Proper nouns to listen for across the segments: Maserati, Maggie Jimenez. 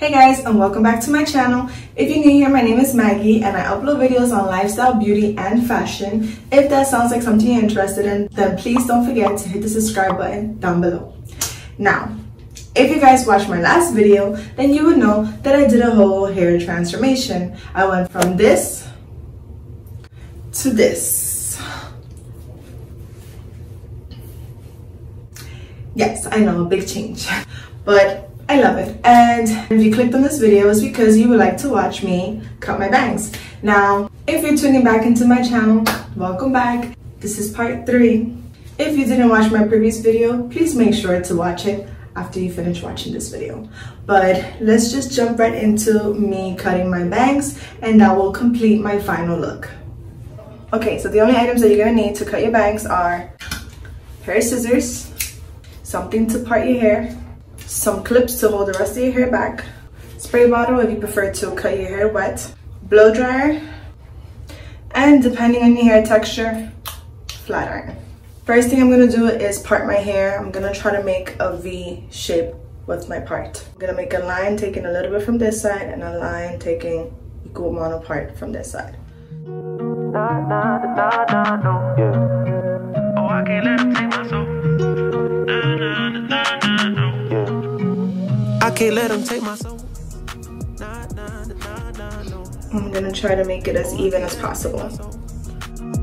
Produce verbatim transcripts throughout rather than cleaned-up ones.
Hey guys, and welcome back to my channel. If you're new here, my name is Maggie and I upload videos on lifestyle, beauty, and fashion. If that sounds like something you're interested in, then please don't forget to hit the subscribe button down below. Now, if you guys watched my last video, then you would know that I did a whole hair transformation. I went from this to this. Yes, I know, big change. But I love it, and if you clicked on this video, it's because you would like to watch me cut my bangs. Now, if you're tuning back into my channel, welcome back. This is part three. If you didn't watch my previous video, please make sure to watch it after you finish watching this video. But let's just jump right into me cutting my bangs, and that will complete my final look. Okay, so the only items that you're gonna need to cut your bangs are a pair of scissors, something to part your hair, some clips to hold the rest of your hair back, spray bottle if you prefer to cut your hair wet, blow dryer, and depending on your hair texture, flat iron. First thing I'm gonna do is part my hair. I'm gonna try to make a V shape with my part. I'm gonna make a line taking a little bit from this side and a line taking equal amount of part from this side. Nah, nah, nah, nah, no. Yeah. Oh, I can't let him take my soul. Nah, nah, nah, nah. I can't let them take my soul. Nah, nah, nah, nah, no. I'm gonna try to make it as even as possible.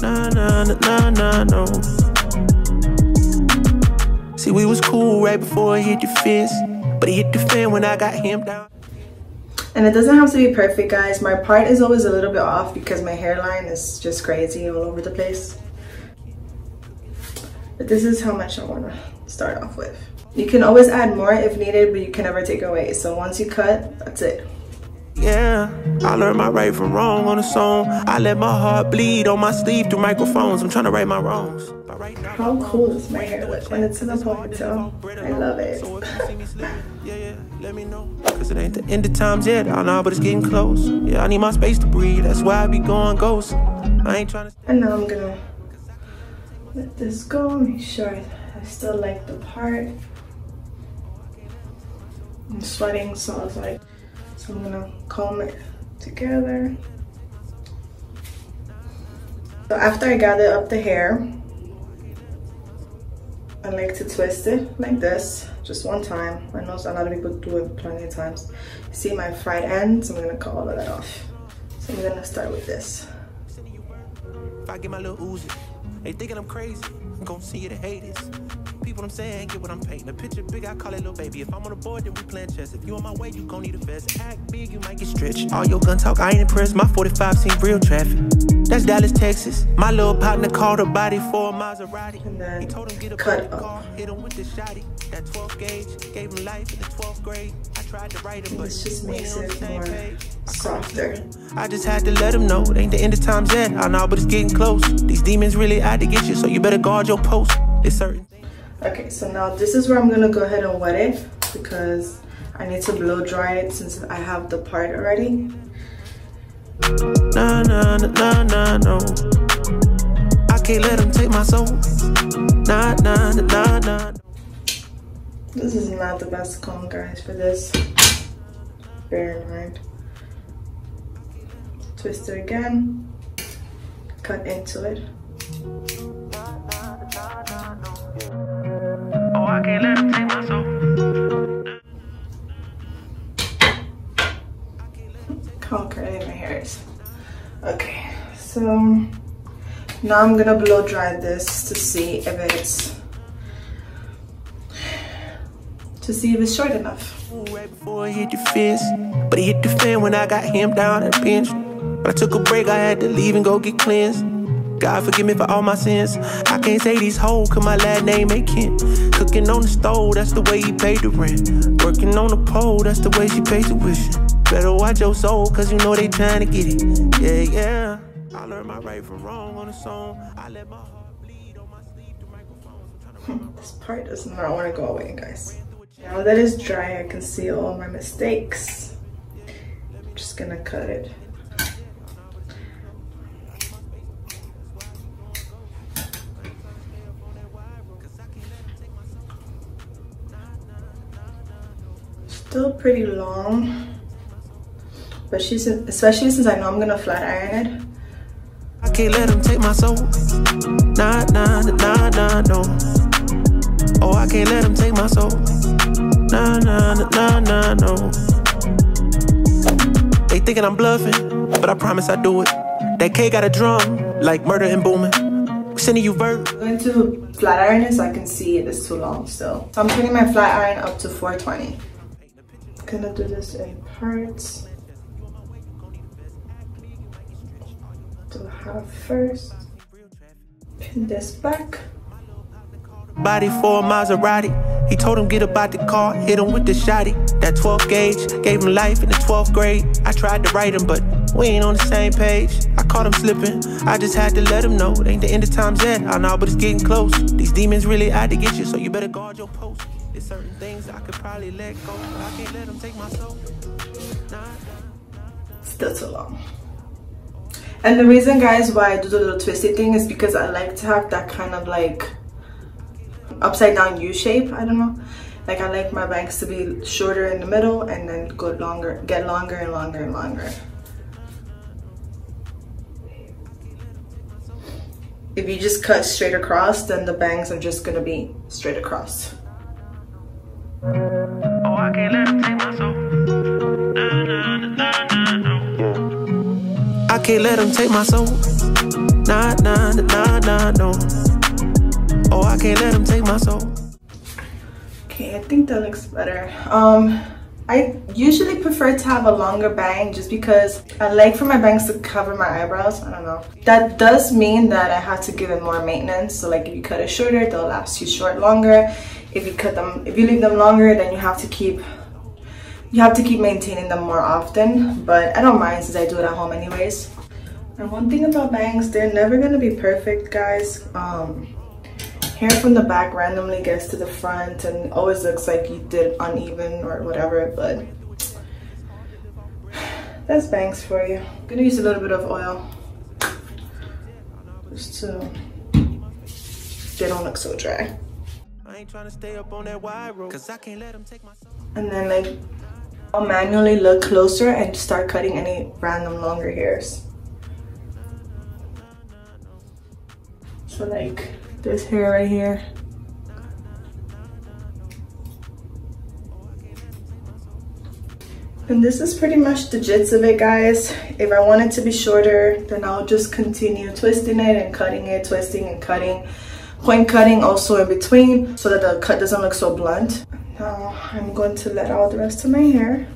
Nah, nah, nah, nah, no. See, we was cool right before he hit the fence, but he hit the fence when I got him down. And it doesn't have to be perfect, guys. My part is always a little bit off because my hairline is just crazy all over the place. But this is how much I wanna start off with. You can always add more if needed, but you can never take it away. So once you cut, that's it. Yeah, I learned my right from wrong on a song. I let my heart bleed on my sleeve through microphones. I'm trying to right my wrongs. How cool does my hair look when it's in a ponytail? I love it. Yeah, yeah, let me know. Cause it ain't the end of times yet, I know, but it's getting close. Yeah, I need my space to breathe, that's why I be going ghost. I ain't trying to. And now I'm gonna let this go, make sure I still like the part. I'm sweating, so I was like, so I'm gonna comb it together. So after I gather up the hair, I like to twist it like this, just one time. I know a lot of people do it plenty of times. See my fried ends, I'm gonna cut all of that off. So I'm gonna start with this. If I get my little oozy, they thinking I'm crazy. I'm gonna see you the haters. People I'm saying get what I'm painting. A picture big, I call it little baby. If I'm on the board, then we playing chess. If you on my way, you gon' need a vest. Act big, you might get stretched. All your gun talk, I ain't impressed. My forty-five seen real traffic. That's Dallas, Texas. My little partner called a body for a Maserati. And then he told him get a cut car, hit him with the shotty. That twelve gauge gave him life in the twelfth grade. I tried to write him, but this just makes it more softer. I just had to let him know it ain't the end of times yet. I know, but it's getting close. These demons really out to get you, so you better guard your post. It's certain. Okay, so now this is where I'm gonna go ahead and wet it because I need to blow dry it since I have the part already. Nah, nah, nah, nah, no. I can't let them take my soul. Nah, nah, nah, nah. This is not the best comb, guys, for this. Bear in mind. Twist it again. Cut into it. I can't let him take my soul. How curly my hair is. Okay, so now I'm gonna blow dry this to see if it's to see if it's short enough. Right before he hit the fence, but he hit the fan when I got him down at the bench. When I took a break, I had to leave and go get cleansed. God forgive me for all my sins. I can't say these hoes, cause my last name ain't Kent. Cooking on the stove, that's the way he paid the rent. Working on the pole, that's the way she pays the wish. Better watch your soul, cause you know they trying to get it. Yeah, yeah. I learned my right from wrong on a song. I let my heart bleed on my sleeve through microphone. This part does not want to go away, guys. Now that it's dry, I can see all my mistakes. I'm just gonna cut it. still pretty long, but she's, especially since I know I'm gonna flat iron it. I can't let them take my soul. Nah, nah, nah, nah, no. Oh, I can't let them take my soul. Nah, nah, nah, nah, no. They thinking I'm bluffing, but I promise I do it. That K got a drum, like murder and booming. Sending you vert. I'm going to flat iron it so I can see it is too long still. So I'm turning my flat iron up to four twenty. I'm gonna do this in parts. Do half first. Pin this back. Body for a Maserati. He told him get about the car, hit him with the shotty. That twelve gauge gave him life in the twelfth grade. I tried to write him, but we ain't on the same page. I caught him slipping, I just had to let him know it ain't the end of times yet. I know, but it's getting close. These demons really out to get you, so you better guard your post. There's certain things I could probably let go, but I can't let them take my soul. Still too long. And the reason, guys, why I do the little twisty thing is because I like to have that kind of like upside down U shape. I don't know, like I like my bangs to be shorter in the middle and then go longer, get longer and longer and longer. If you just cut straight across, then the bangs are just gonna be straight across. Oh, I can't let them take my soul. Nah, nah, nah, nah, no. I can't let them take my soul. Nah, nah, nah, nah, no. Oh, I can't let them take my soul. Okay, I think that looks better. Um, I usually prefer to have a longer bang just because I like for my bangs to cover my eyebrows. I don't know. That does mean that I have to give it more maintenance. So like if you cut it shorter, they'll last you short longer. If you cut them, if you leave them longer, then you have to keep, you have to keep maintaining them more often. But I don't mind since I do it at home anyways. And one thing about bangs, they're never gonna be perfect, guys. Um, Hair from the back randomly gets to the front and always looks like you did uneven or whatever, but that's bangs for you. I'm gonna use a little bit of oil just to they don't look so dry. I ain't trying to stay up on that wide road, cause I can't let them take my soul. And then like I'll manually look closer and start cutting any random longer hairs. So like this hair right here. And this is pretty much the gist of it, guys. If I want it to be shorter, then I'll just continue twisting it and cutting it, twisting and cutting. Point cutting also in between so that the cut doesn't look so blunt. Now I'm going to let out the rest of my hair.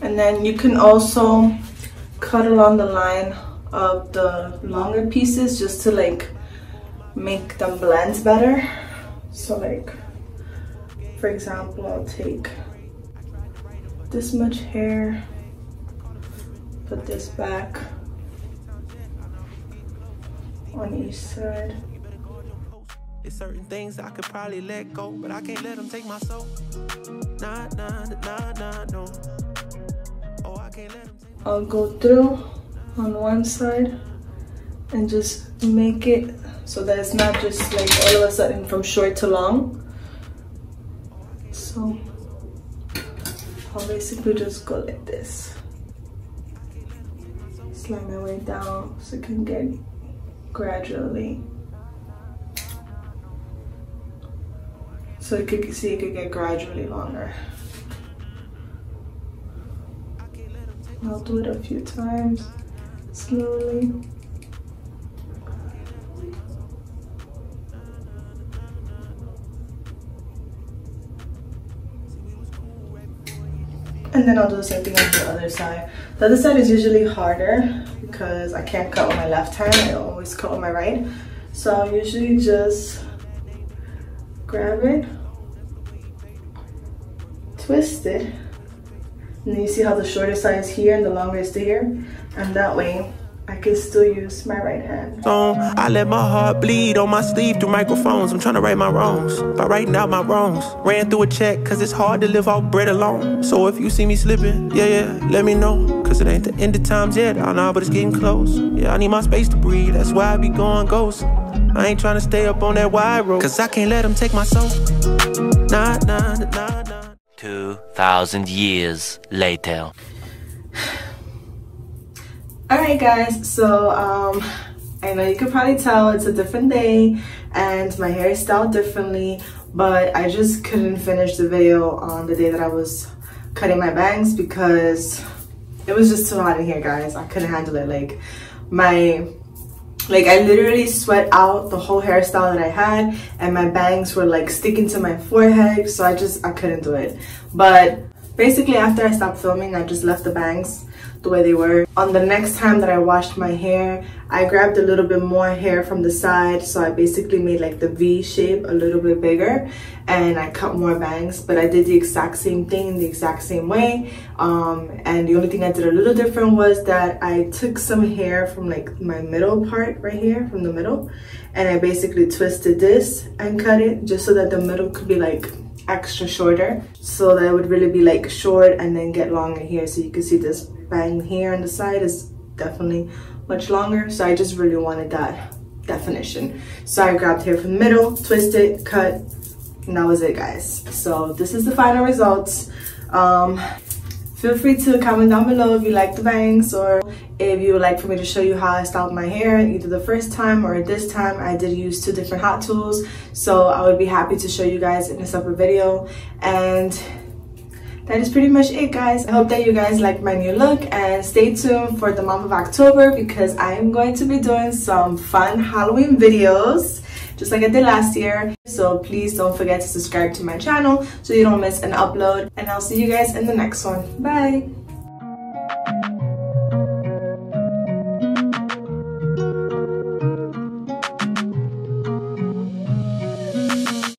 And then you can also cut along the line of the longer pieces just to like make them blend better. So like for example, I'll take this much hair, put this back on each side. There's certain things I could probably let go, but I can't let them take my soul. Nah, nah, nah, nah, no. Oh, I can't let them. I'll go through on one side and just make it so that it's not just like all of a sudden from short to long. So I'll basically just go like this. Slide my way down so it can get gradually. So you could see it could get gradually longer. I'll do it a few times, slowly. And then I'll do the same thing on the other side. The other side is usually harder because I can't cut with my left hand, I always cut with my right. So I'll usually just grab it, twist it. And you see how the shorter side is here and the longer is here, and that way I can still use my right hand. So I let my heart bleed on my sleeve through microphones. I'm trying to right my wrongs by writing out my wrongs. Ran through a check cause it's hard to live off bread alone. So if you see me slipping, yeah, yeah, let me know. Cause it ain't the end of times yet, I know, but it's getting close. Yeah, I need my space to breathe, that's why I be going ghost. I ain't tryna stay up on that wide road, cause I can't let them take my soul. Nah, nah, nah, nah. two thousand years later. Alright guys, so um, I know you could probably tell it's a different day and my hair is styled differently, but I just couldn't finish the video on the day that I was cutting my bangs because it was just too hot in here, guys. I couldn't handle it. Like my, like I literally sweat out the whole hairstyle that I had and my bangs were like sticking to my forehead, so I just, I couldn't do it. But basically after I stopped filming, I just left the bangs the way they were. On the next time that I washed my hair, I grabbed a little bit more hair from the side, so I basically made like the V shape a little bit bigger and I cut more bangs, but I did the exact same thing in the exact same way. Um, and the only thing I did a little different was that I took some hair from like my middle part right here, from the middle, and I basically twisted this and cut it just so that the middle could be like extra shorter, so that it would really be like short and then get long in here. So you can see this bang here on the side is definitely much longer, so I just really wanted that definition, so I grabbed hair from the middle, twisted, cut, and that was it, guys. So this is the final results. Um feel free to comment down below if you like the bangs or if you would like for me to show you how I styled my hair, either the first time or this time. I did use two different hot tools, so I would be happy to show you guys in a separate video. And that is pretty much it, guys. I hope that you guys like my new look, and stay tuned for the month of October because I am going to be doing some fun Halloween videos just like I did last year. So please don't forget to subscribe to my channel so you don't miss an upload, and I'll see you guys in the next one. Bye.